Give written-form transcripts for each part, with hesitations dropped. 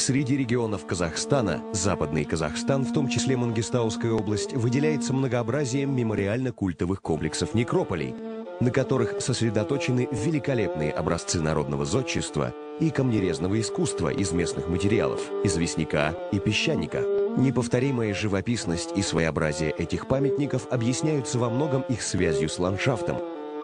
Среди регионов Казахстана Западный Казахстан, в том числе Мангистауская область, выделяется многообразием мемориально-культовых комплексов некрополей, на которых сосредоточены великолепные образцы народного зодчества и камнерезного искусства из местных материалов – известняка и песчаника. Неповторимая живописность и своеобразие этих памятников объясняются во многом их связью с ландшафтом.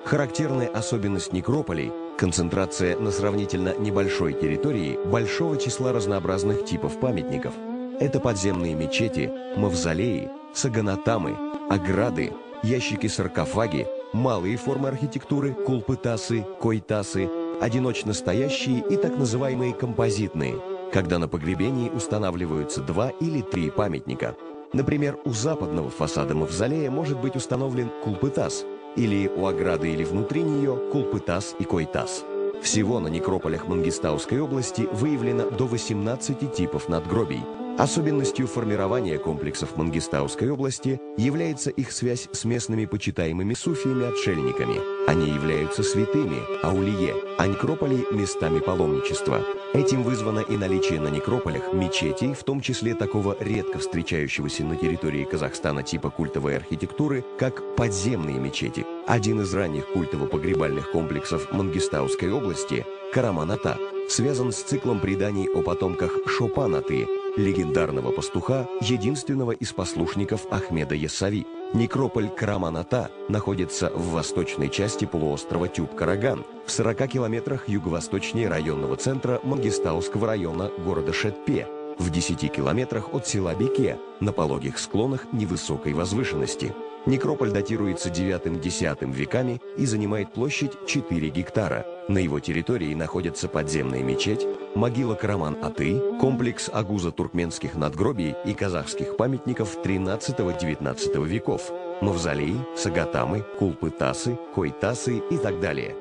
Характерная особенность некрополей – концентрация на сравнительно небольшой территории большого числа разнообразных типов памятников. Это подземные мечети, мавзолеи, саганатамы, ограды, ящики-саркофаги, малые формы архитектуры, кулпытасы, койтасы, одиночно стоящие и так называемые композитные, когда на погребении устанавливаются 2 или 3 памятника. Например, у западного фасада мавзолея может быть установлен кулпытас, или у ограды или внутри нее кулпытас и койтас. Всего на некрополях Мангистауской области выявлено до 18 типов надгробий. Особенностью формирования комплексов Мангистауской области является их связь с местными почитаемыми суфиями-отшельниками. Они являются святыми, аулие, а некрополи – местами паломничества. Этим вызвано и наличие на некрополях мечетей, в том числе такого редко встречающегося на территории Казахстана типа культовой архитектуры, как подземные мечети. Один из ранних культово-погребальных комплексов Мангистауской области – Краман-Ата, связан с циклом преданий о потомках Шопанаты, легендарного пастуха, единственного из послушников Ахмеда Ясави. Некрополь Краман-Ата находится в восточной части полуострова Тюб-Караган, в 40 километрах юго-восточнее районного центра Мангистауского района города Шетпе, в 10 километрах от села Беке, на пологих склонах невысокой возвышенности. Некрополь датируется IX-X веками и занимает площадь 4 гектара. На его территории находятся подземная мечеть, могила Краман-Аты, комплекс Агуза-Туркменских надгробий и казахских памятников XIII-XIX веков, мавзолеи, сагатамы, кулпытасы, койтасы и так далее.